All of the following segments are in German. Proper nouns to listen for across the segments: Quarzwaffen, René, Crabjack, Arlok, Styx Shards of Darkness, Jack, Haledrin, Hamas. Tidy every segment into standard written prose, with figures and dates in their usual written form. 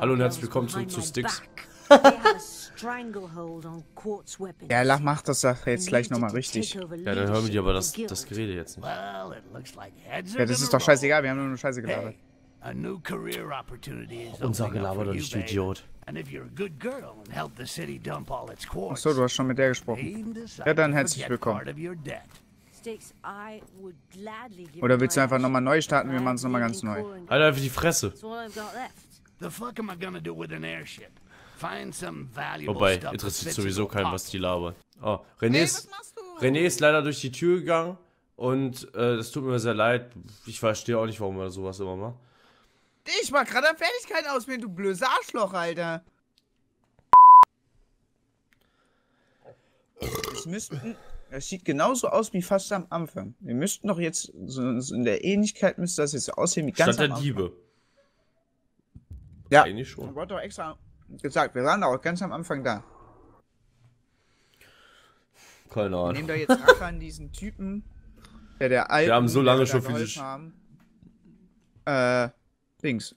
Hallo und herzlich willkommen zu Styx. Ja, lach, mach das jetzt gleich nochmal richtig. Ja, dann hören wir dir aber das Gerede jetzt nicht. Ja, das ist doch scheißegal, wir haben nur eine Scheiße gelabert. Unser Gelaber, du Idiot. Achso, du hast schon mit der gesprochen. Ja, dann herzlich willkommen. Oder willst du einfach nochmal neu starten? Wir machen es nochmal ganz neu. Alter, einfach die Fresse. Wobei, interessiert sowieso keinen, was die labern. Oh, René ist leider durch die Tür gegangen und das tut mir sehr leid. Ich verstehe auch nicht, warum er sowas immer macht. Ich mach gerade eine Fertigkeit aus mir, du blödes Arschloch, Alter. Es sieht genauso aus wie fast am Anfang. Wir müssten doch jetzt, so in der Ähnlichkeit müsste das jetzt aussehen wie ganz am Anfang. Statt der Diebe. Ja, eigentlich schon. Ich wollte doch extra gesagt, wir waren auch ganz am Anfang da. Keine Ahnung. Wir nehmen da jetzt Rache an diesen Typen, der Alten, wir haben so lange schon physisch haben. Dings.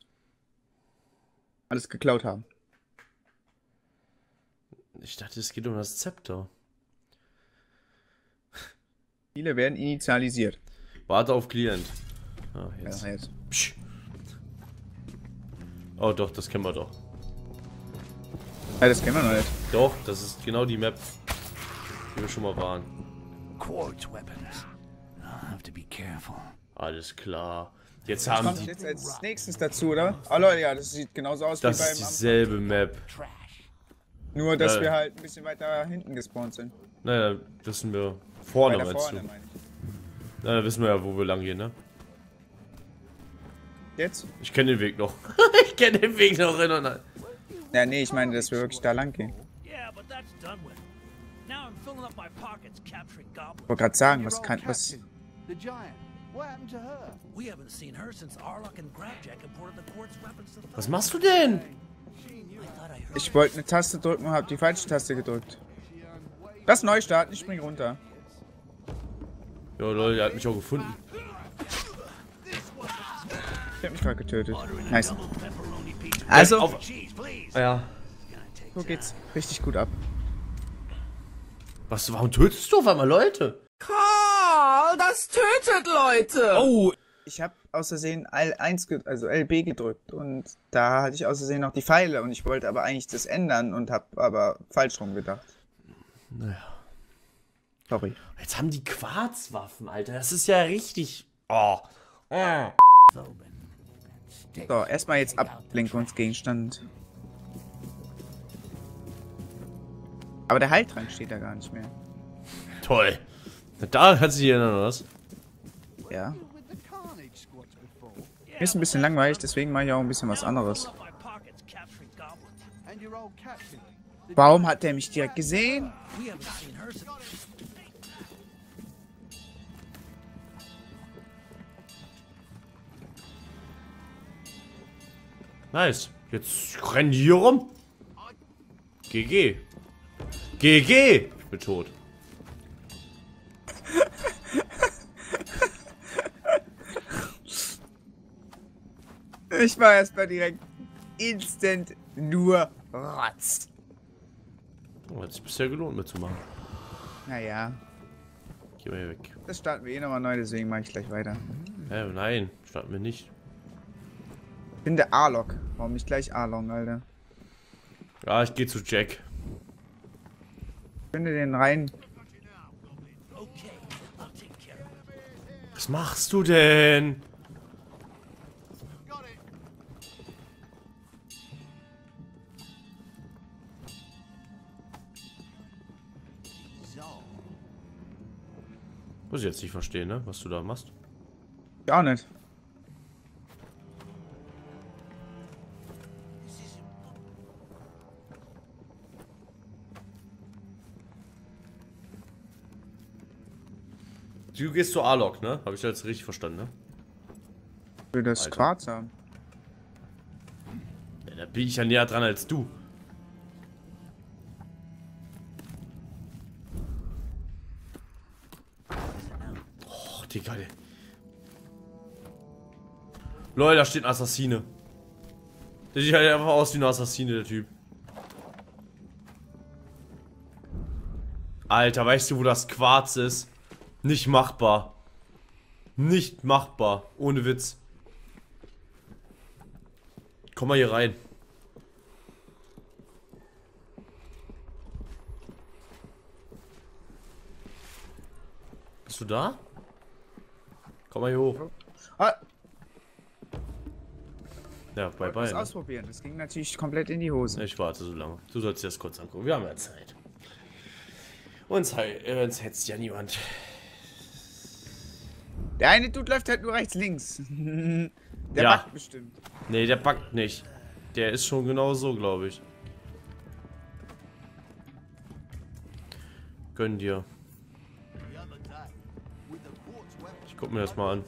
Alles geklaut haben. Ich dachte, es geht um das Zepter. Viele werden initialisiert. Warte auf Klient. Ah, jetzt. Ja, jetzt. Oh doch, das kennen wir doch. Ja, das kennen wir noch nicht. Doch, das ist genau die Map, die wir schon mal waren. Alles klar. Jetzt haben die... Jetzt als nächstes dazu, oder? Oh Leute, ja, das sieht genauso aus wie beim... Das ist dieselbe Map. Nur, dass wir halt ein bisschen weiter hinten gespawnt sind. Naja, wissen wir... Vorne meinst du? Naja, wissen wir ja, wo wir lang gehen, ne? Jetzt? Ich kenne den Weg noch. Ich kenne den Weg noch, Renan. Ja, nee, ich meine, dass wir wirklich da lang gehen. Ich wollte gerade sagen, was kann... Was... Was machst du denn? Ich wollte eine Taste drücken und habe die falsche Taste gedrückt. Das Neustart, ich spring runter. Ja, Leute, der hat mich auch gefunden. Der hat mich gerade getötet. Nice. Also, ja. So geht's richtig gut ab. Was, warum tötest du auf einmal Leute? Karl, das tötet Leute! Oh! Ich habe aus Versehen L1, also LB gedrückt und da hatte ich aus Versehen noch die Pfeile und ich wollte aber eigentlich das ändern und habe aber falsch rum gedacht. Naja. Sorry. Jetzt haben die Quarzwaffen, Alter. Das ist ja richtig... Oh. Oh. So, erstmal jetzt Ablenkungsgegenstand. Aber der Heiltrank steht da gar nicht mehr. Toll. Da hat sich erinnern, oder was? Ja. Mir ist ein bisschen langweilig, deswegen mache ich auch ein bisschen was anderes. Warum hat der mich direkt gesehen? Nice. Jetzt rennen die hier rum. GG. GG. Ich bin tot. Ich war erstmal direkt instant nur Rotz. Oh, hat sich bisher gelohnt mitzumachen. Naja. Geh mal hier weg. Das starten wir eh nochmal neu, deswegen mache ich gleich weiter. Nein, starten wir nicht. Ich bin der Arlok. Warum nicht gleich Arlok, Alter? Ja, ich gehe zu Jack. Ich finde den rein. Was machst du denn? Muss ich jetzt nicht verstehen, ne? Was du da machst. Gar nicht. Du gehst zu Arlok, ne? Habe ich jetzt richtig verstanden, ne? Ich will das Quarz haben. Ja, da bin ich ja näher dran als du. Leute, da steht ein Assassine. Der sieht halt einfach aus wie ein Assassine, der Typ. Alter, weißt du, wo das Quarz ist? Nicht machbar. Nicht machbar. Ohne Witz. Komm mal hier rein. Bist du da? Komm mal hier hoch. Ah. Ja, bye bye. Ne? Ausprobieren. Das ging natürlich komplett in die Hose. Ich warte so lange. Du sollst dir das kurz angucken. Wir haben ja Zeit. Uns hetzt ja niemand. Der eine Dude läuft halt nur rechts, links. Der ja. Backt bestimmt. Nee, der backt nicht. Der ist schon genau so, glaube ich. Gönn dir. Ich guck mir das mal an.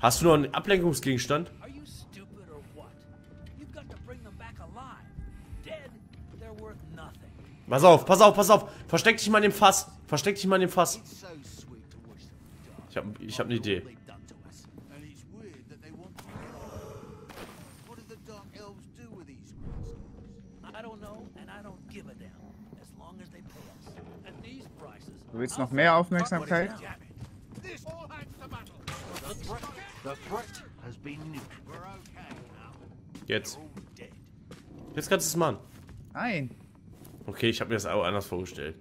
Hast du noch einen Ablenkungsgegenstand? Pass auf, pass auf, pass auf. Versteck dich mal in dem Fass. Versteck dich mal in dem Fass. Ich hab eine Idee. Du willst noch mehr Aufmerksamkeit? Jetzt. Jetzt kannst du es machen. Nein. Okay, ich habe mir das auch anders vorgestellt.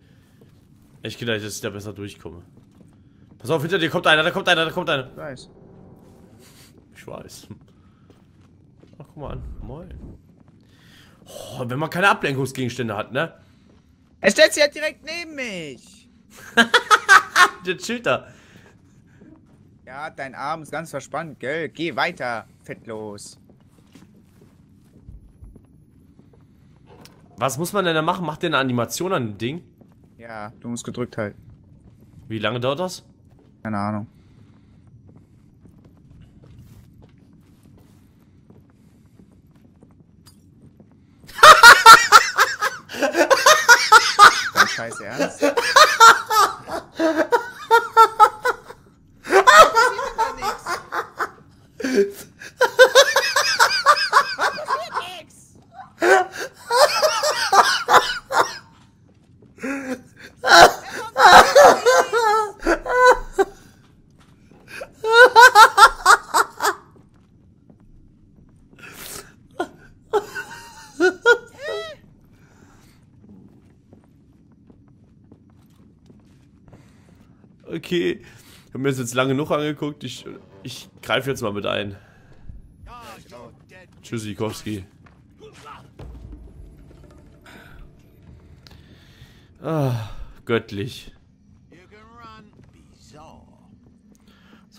Ich gedacht, dass ich da besser durchkomme. Pass auf, hinter dir kommt einer, da kommt einer, da kommt einer. Ich weiß. Ich weiß. Ach, guck mal an. Moin. Oh, wenn man keine Ablenkungsgegenstände hat, ne? Er stellt sich halt direkt neben mich. Der chillt da. Ja, dein Arm ist ganz verspannt, gell? Geh weiter, fettlos. Was muss man denn da machen? Macht der eine Animation an dem Ding? Ja, du musst gedrückt halten. Wie lange dauert das? Keine Ahnung. Dein scheiß Ernst? Okay, ich habe mir das jetzt lange genug angeguckt, ich greife jetzt mal mit ein. Tschüssikowski. Ah, göttlich.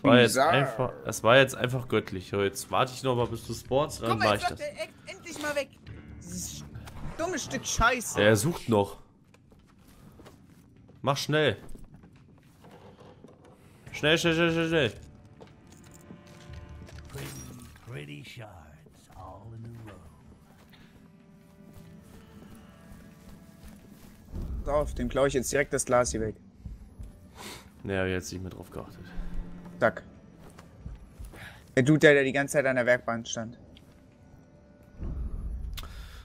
Das war jetzt einfach göttlich. So, jetzt warte ich noch mal bis du spawnst, dann mache ich das. Endlich mal weg. Dieses dumme Stück Scheiße. Er sucht noch. Mach schnell. Schnell, schnell, schnell, schnell, schnell. Pretty shards all in a row. Drauf, dem klaue ich jetzt direkt das Glas hier weg. Naja, jetzt nicht mehr drauf geachtet. Zack. Der Dude, der die ganze Zeit an der Werkbank stand.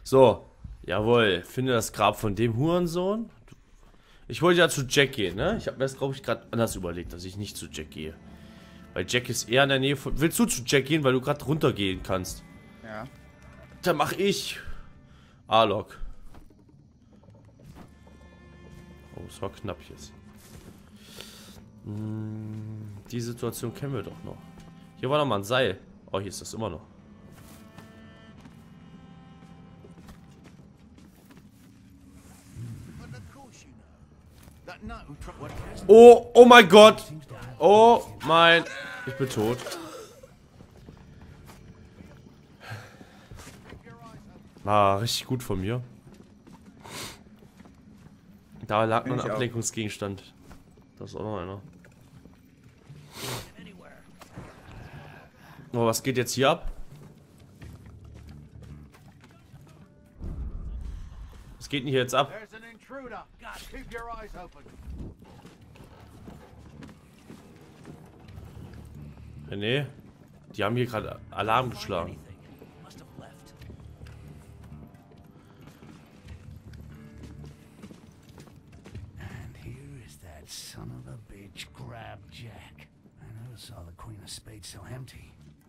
So, jawohl. Finde das Grab von dem Hurensohn. Ich wollte ja zu Jack gehen, ne? Ich habe mir das, glaube ich, gerade anders überlegt, dass ich nicht zu Jack gehe. Weil Jack ist eher in der Nähe von... Willst du zu Jack gehen, weil du gerade runtergehen kannst? Ja. Dann mache ich... Arlok. Oh, es war knapp jetzt. Die Situation kennen wir doch noch. Hier war noch mal ein Seil. Oh, hier ist das immer noch. Oh, oh mein Gott. Oh mein... Ich bin tot. War richtig gut von mir. Da lag noch ein Ablenkungsgegenstand. Da ist auch noch einer. Oh, was geht jetzt hier ab? Was geht denn hier jetzt ab? René, die haben hier gerade Alarm geschlagen.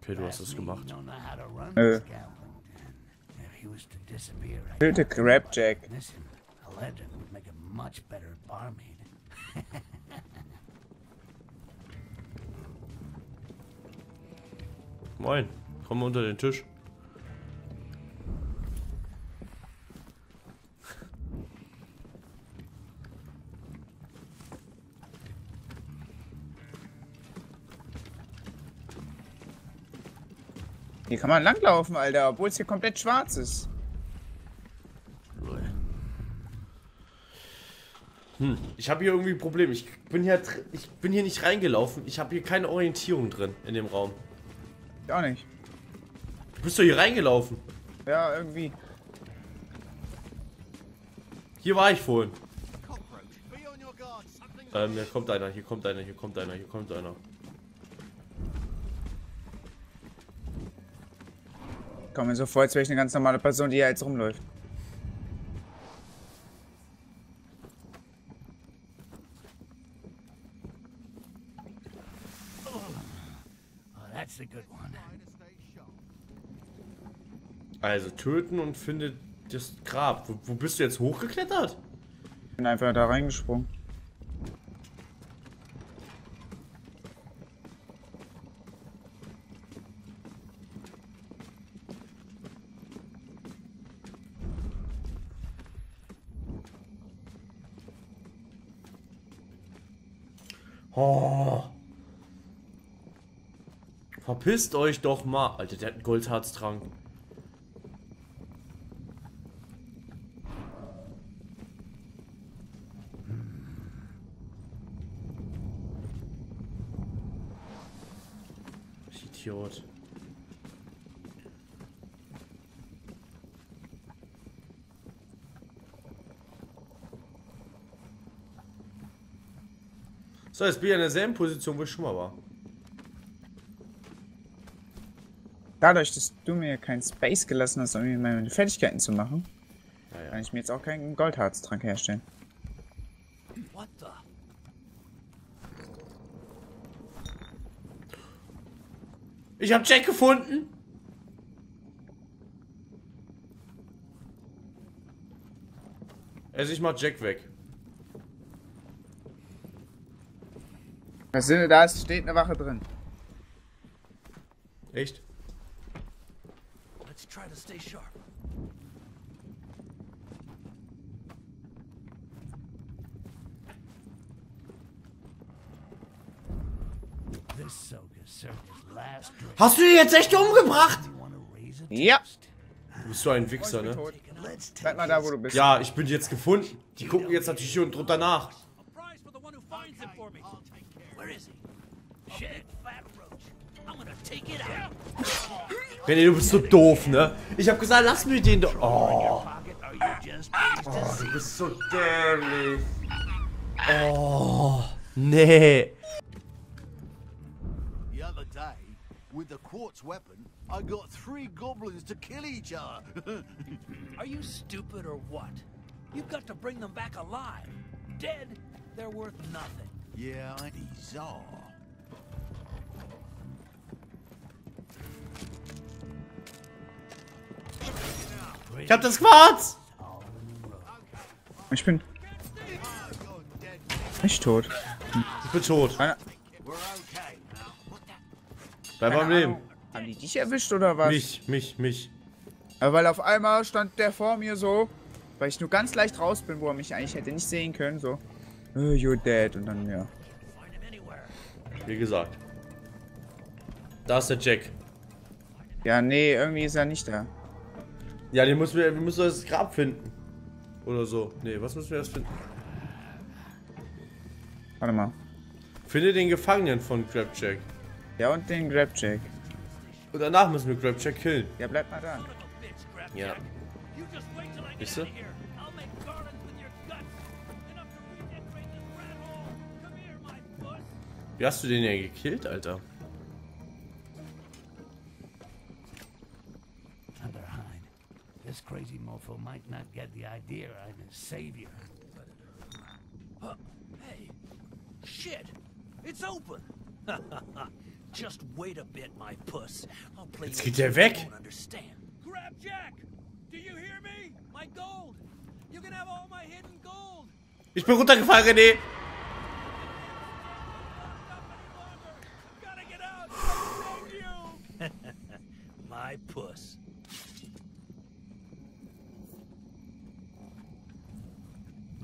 Okay, du hast es gemacht. Nö. Töte Crab Jack. Moin, komm unter den Tisch. Hier kann man langlaufen, Alter, obwohl es hier komplett schwarz ist. Ich habe hier irgendwie ein Problem. Ich bin hier nicht reingelaufen. Ich habe hier keine Orientierung drin in dem Raum. Gar nicht. Du bist doch hier reingelaufen. Ja, irgendwie. Hier war ich vorhin. Hier kommt einer, hier kommt einer, hier kommt einer, hier kommt einer. Ich komme mir so vor, als wäre ich eine ganz normale Person, die hier jetzt rumläuft. Also töten und findet das Grab. Wo bist du jetzt hochgeklettert? Ich bin einfach da reingesprungen. Oh. Verpisst euch doch mal. Alter, der hat einen Goldharztrank. Ich Idiot. So, jetzt bin ich in derselben Position, wo ich schon mal war. Dadurch, dass du mir keinen Space gelassen hast, um meine Fertigkeiten zu machen, ja. Kann ich mir jetzt auch keinen Goldharztrank herstellen. What the? Ich hab Jack gefunden! Also ich mach Jack weg. Das sind, da steht eine Wache drin. Echt? Let's try to stay sharp. Hast du die jetzt echt umgebracht? Ja. Du bist so ein Wichser, ne? Bleib mal da, wo du bist. Ja, ich bin jetzt gefunden. Die gucken jetzt natürlich hier und drunter nach. René, du bist so doof, ne? Ich hab gesagt, lass mir den doch. Oh. Oh, du bist so dämlich. Oh, nee. The other day, with the quartz weapon, I got 3 goblins to kill each other. Are you stupid or what? You've got to bring them back alive. Dead, they're worth nothing. Yeah, I saw. Ich hab das Quarz! Ich bin tot. Ich bin tot. Bleib am Leben. Haben die dich erwischt oder was? Mich. Aber weil auf einmal stand der vor mir so, weil ich nur ganz leicht raus bin, wo er mich eigentlich hätte nicht sehen können, so. Oh, you're dead. Und dann, ja. Wie gesagt. Da ist der Jack. Ja, nee, irgendwie ist er nicht da. Ja, wir müssen das Grab finden. Oder so. Nee, was müssen wir erst finden? Warte mal. Finde den Gefangenen von Crabjack. Ja, und den Crabjack. Und danach müssen wir Crabjack killen. Ja, bleib mal da. Ja. Wisst ihr? Wie hast du den ja gekillt, Alter? This crazy mofo might not get the idea I'm his savior. Hey, shit! It's open! Just wait a bit, my puss. I'll play. Jetzt geht er weg. Grab Jack. Do you hear me? My gold. You can have all my hidden gold. Ich bin runtergefahren, René. My puss.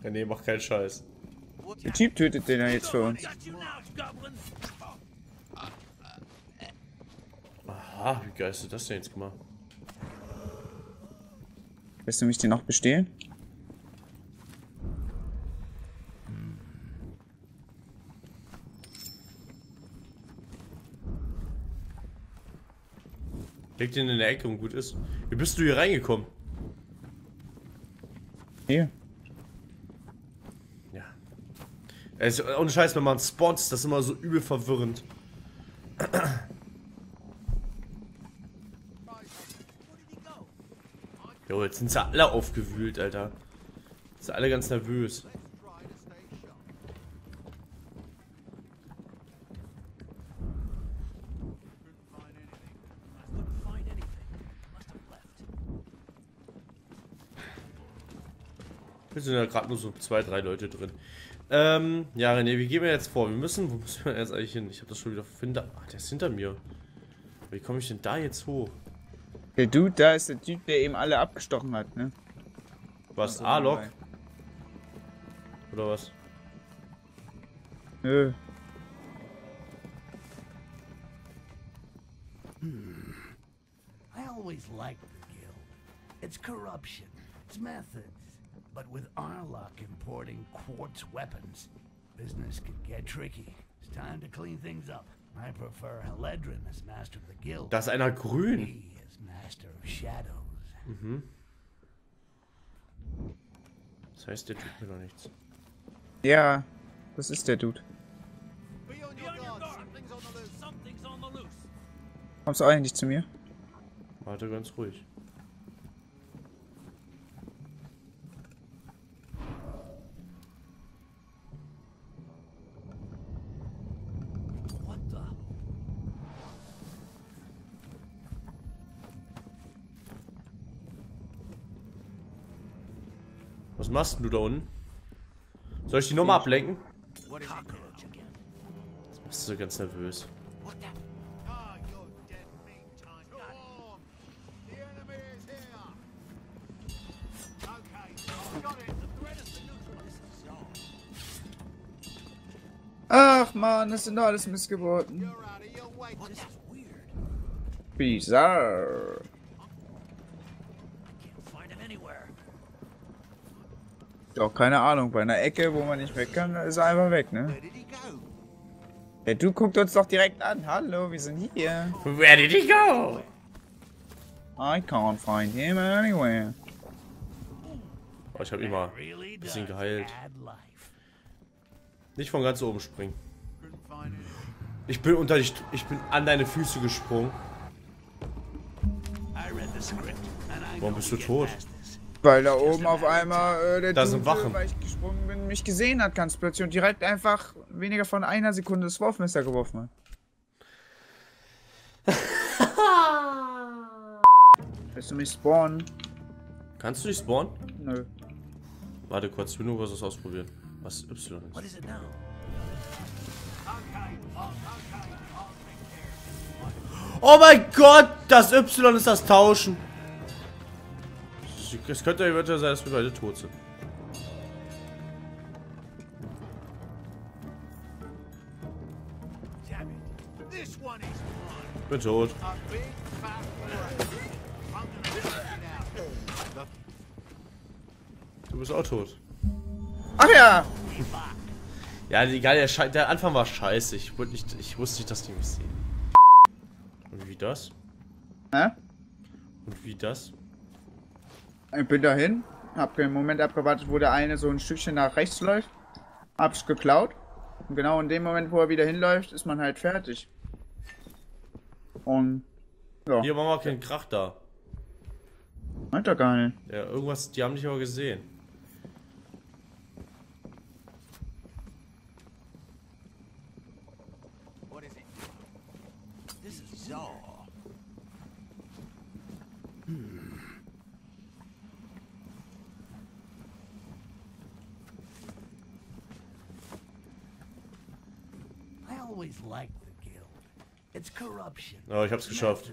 René macht keinen Scheiß. Der Typ tötet den ja jetzt für uns. Aha, wie geil ist das denn jetzt gemacht? Willst du mich denn noch bestehlen? Leg den in der Ecke und gut ist. Wie bist du hier reingekommen? Hier. Ja. Also, ohne Scheiß, wenn man Spots, das ist immer so übel verwirrend. Jo, jetzt sind sie alle aufgewühlt, Alter. Jetzt sind alle ganz nervös. Wir sind ja gerade nur so 2, 3 Leute drin. Ja, René, wie gehen wir jetzt vor? Wir müssen, wo müssen wir jetzt eigentlich hin? Ich habe das schon wieder hinter... Ah, der ist hinter mir. Wie komme ich denn da jetzt hoch? Der Dude, da ist der Typ, der eben alle abgestochen hat, ne? Was, Arlok? Oder was? Nö. I always liked the guild. It's corruption, it's methods. But with Arlok importing quartz weapons, business could get tricky. It's time to clean things up. I prefer Haledrin as master of the guild. Das ist einer grün. He is master of shadows. Mhm. Das heißt, der tut mir noch nichts. Ja, das ist der Dude. Kommst du eigentlich zu mir? Warte ganz ruhig. Was machst du da unten? Soll ich die nochmal ablenken? Jetzt bist du ganz nervös. Ach man, das sind alles Missgeburten. Bizarre. Doch, keine Ahnung, bei einer Ecke, wo man nicht weg kann, ist er einfach weg, ne? Ja, du guckt uns doch direkt an. Hallo, wir sind hier. Where did he go? I can't find him anywhere. Oh, ich hab immer ein bisschen geheilt. Nicht von ganz oben springen. Ich bin unter dich, ich bin an deine Füße gesprungen. Warum bist du tot? Weil da oben auf einmal der Typ, weil ich gesprungen bin, mich gesehen hat ganz plötzlich und direkt einfach weniger von einer Sekunde das Wurfmesser geworfen hat. Willst du mich spawnen? Kannst du dich spawnen? Nö. Warte kurz, ich will nur was ausprobieren. Was ist Y? Oh mein Gott, das Y ist das Tauschen. Es könnte eventuell sein, dass wir beide tot sind. Ich bin tot. Du bist auch tot. Ach ja! Ja, egal, der Anfang war scheiße. Ich wusste nicht, dass die mich sehen. Und wie das? Hä? Und wie das? Ich bin dahin, hab den Moment abgewartet, wo der eine so ein Stückchen nach rechts läuft, hab's geklaut und genau in dem Moment, wo er wieder hinläuft, ist man halt fertig. Und ja. Hier war mal kein Krach da. Meint er gar nicht. Ja, irgendwas, die haben dich aber gesehen. What is it? This is Zor. I always liked the guild. It's corruption. Oh, ich hab's geschafft.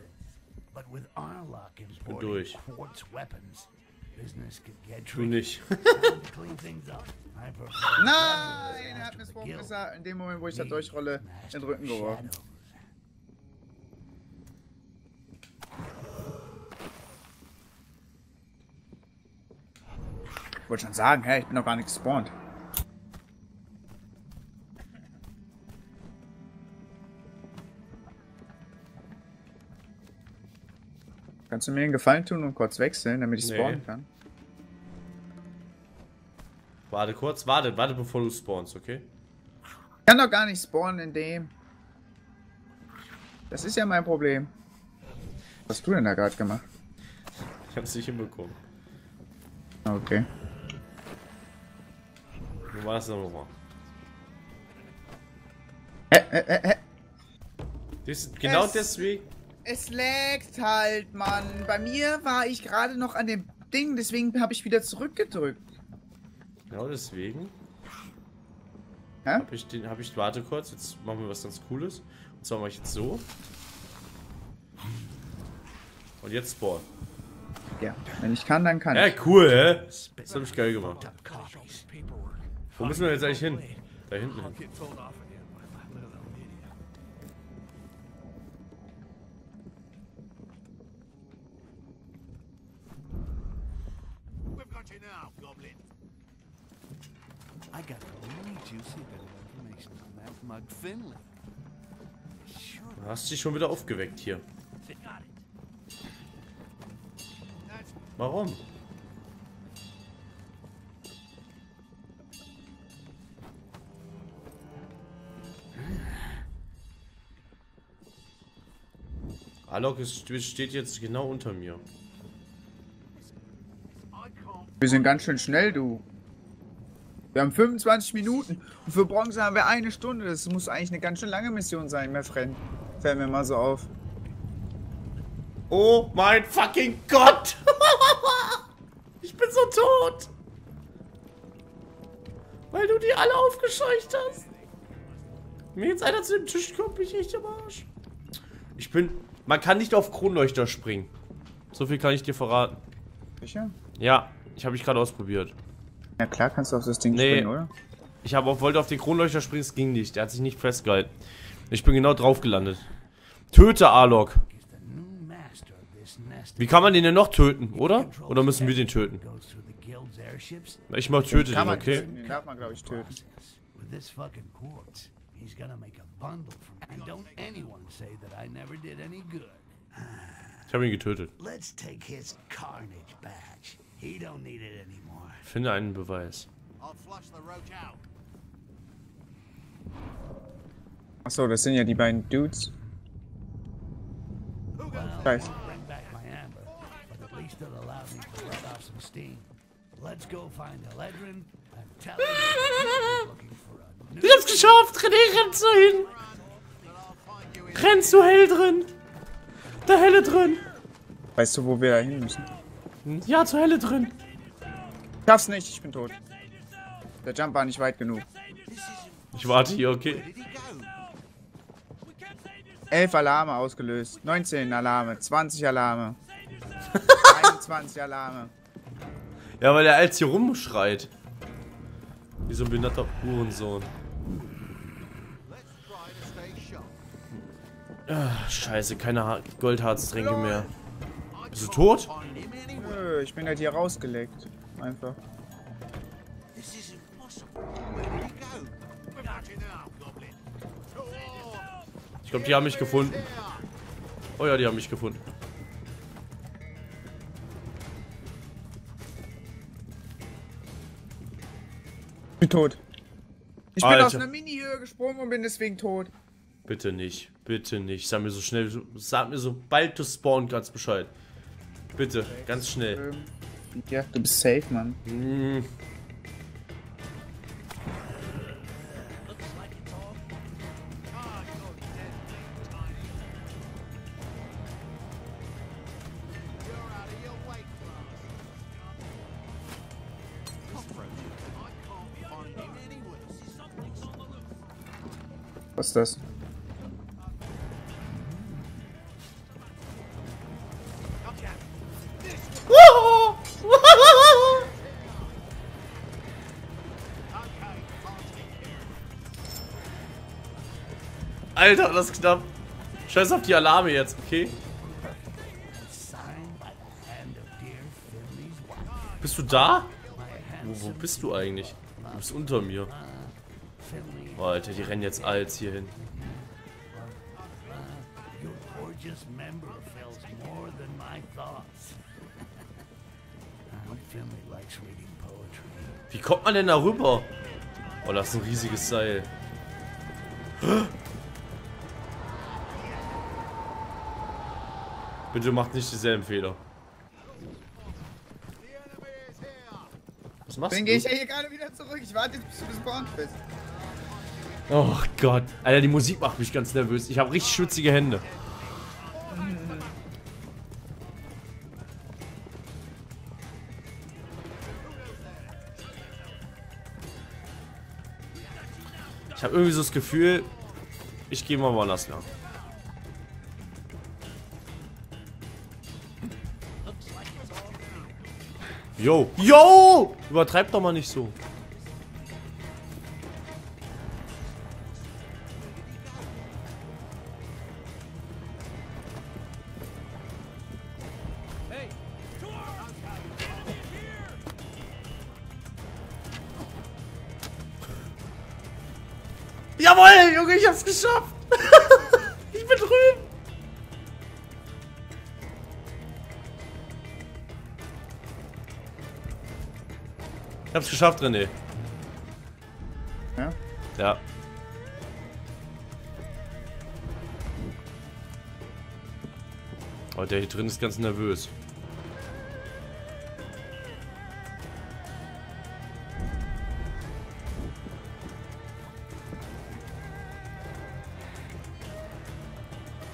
But with Arlok importing quartz weapons, business could get tricky. Clean things up. Nein, er hat mir das Wurfmesser in dem Moment, wo ich da durchrolle, in den Rücken geworfen. Ich wollte schon sagen, hey, ich bin noch gar nicht gespawnt. Kannst du mir einen Gefallen tun und kurz wechseln, damit ich spawnen kann? Warte kurz, warte bevor du spawnst, okay? Ich kann doch gar nicht spawnen in dem. Das ist ja mein Problem. Was hast du denn da gerade gemacht? Ich hab's nicht hinbekommen. Okay. Du warst da nochmal. Genau deswegen. Es laggt halt, Mann. Bei mir war ich gerade noch an dem Ding, deswegen habe ich wieder zurückgedrückt. Genau deswegen. Hä? Warte kurz, jetzt machen wir was ganz Cooles. Und zwar mache ich jetzt so. Und jetzt spawnen. Ja, wenn ich kann, dann kann ich. Ja, cool, hä? Das hab ich geil gemacht. Wo müssen wir jetzt eigentlich hin? Da hinten hin. I got a really juicy bit of information on that mug Finley. Sure. Du hast dich schon wieder aufgeweckt hier. Warum? Arlok steht jetzt genau unter mir. Wir sind ganz schön schnell, du. Wir haben 25 Minuten und für Bronze haben wir 1 Stunde. Das muss eigentlich eine ganz schön lange Mission sein, mein Freund. Fällt mir mal so auf. Oh mein fucking Gott! Ich bin so tot! Weil du die alle aufgescheucht hast. Wenn mir jetzt einer zu dem Tisch kommt, bin ich echt am Arsch. Man kann nicht auf Kronleuchter springen. So viel kann ich dir verraten. Sicher? Ja, ich habe mich gerade ausprobiert. Ja klar, kannst du auf das Ding springen, oder? Ich wollte auf den Kronleuchter springen, es ging nicht. Der hat sich nicht festgehalten. Ich bin genau drauf gelandet. Töte Arlok. Wie kann man den denn noch töten, oder? Oder müssen wir den töten? Ich mal töte den, okay? Den darf man, glaube ich, töten. Ich habe ihn getötet. Finde einen Beweis. Achso, das sind ja die beiden Dudes. Scheiße. Ich hab's geschafft! René, rennt so hin! Rennt so hell drin! Da Helle drin! Weißt du, wo wir da hin müssen? Ja, zur Hölle drin. Ich schaff's nicht, ich bin tot. Der Jump war nicht weit genug. Ich warte hier, okay. 11 Alarme ausgelöst, 19 Alarme, 20 Alarme, 21 Alarme. Ja, weil der jetzt hier rumschreit. Wie so ein benatter Hurensohn. Ach, scheiße, keine Goldharztränke mehr. Bist du tot? Nö, ich bin halt hier rausgeleckt. Einfach. Ich glaube, die haben mich gefunden. Oh ja, die haben mich gefunden. Ich bin tot. Ich bin aus einer Mini-Höhe gesprungen und bin deswegen tot. Bitte nicht. Bitte nicht. Sag mir so schnell, sag mir so bald du spawn ganz Bescheid. Bitte, ganz schnell. Ja, du bist safe, Mann. Was ist das? Alter, das ist knapp. Scheiß auf die Alarme jetzt, okay? Bist du da? Wo bist du eigentlich? Du bist unter mir. Oh, Alter, die rennen jetzt als hier hin. Wie kommt man denn da rüber? Oh, das ist ein riesiges Seil. Bitte macht nicht dieselben Fehler. Was machst du? Dann gehe ich ja hier gerade wieder zurück. Ich warte jetzt, bis du gespawnt bist. Oh Gott. Alter, die Musik macht mich ganz nervös. Ich habe richtig schwitzige Hände. Ich habe irgendwie so das Gefühl, ich gehe mal woanders lang. Yo. Yo! Übertreib doch mal nicht so. Jawohl, Junge, ich hab's geschafft! Ich bin drüben! Ich hab's geschafft, René. Ja? Ja. Oh, der hier drin ist ganz nervös.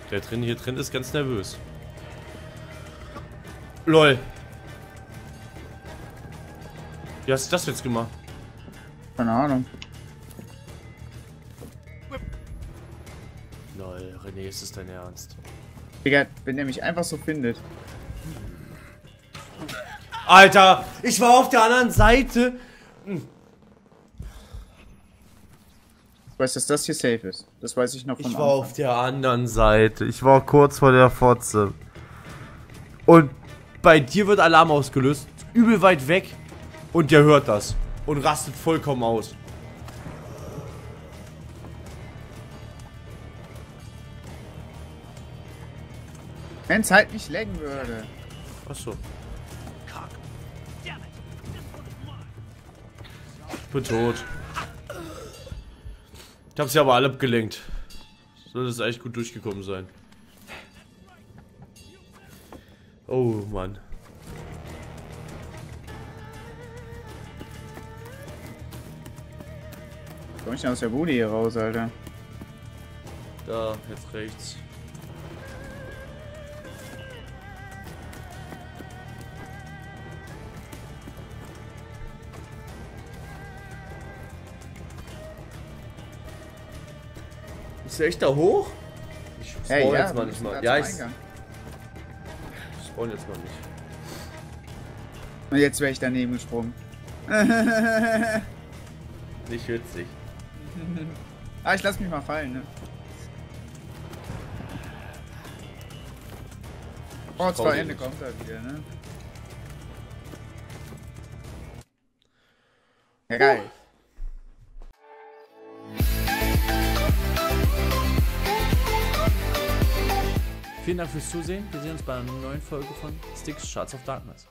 Der drin hier drin ist ganz nervös. LOL. Wie hast du das jetzt gemacht? Keine Ahnung. Lol, René, ist das dein Ernst? Digga, wenn er mich einfach so findet. Alter, ich war auf der anderen Seite. Du weißt, dass das hier safe ist. Das weiß ich noch von Anfang. Ich war auf der anderen Seite. Ich war kurz vor der Fotze. Und bei dir wird Alarm ausgelöst. Übel weit weg. Und der hört das und rastet vollkommen aus. Wenn's halt nicht laggen würde. Achso. Ich bin tot. Ich hab's ja aber alle abgelenkt. Sollte es eigentlich gut durchgekommen sein. Oh Mann. Komm ich denn aus der Bude hier raus, Alter? Da, jetzt rechts. Ist der echt da hoch? Ich spawn hey, ja, jetzt mal nicht mal. Ja, ich spawn jetzt mal nicht. Und jetzt wäre ich daneben gesprungen. Nicht witzig. Ah, ich lass mich mal fallen, ne? Oh, zwei Ende kommt da wieder, ne? Ja, geil. Vielen Dank fürs Zusehen. Wir sehen uns bei einer neuen Folge von Styx Shards of Darkness.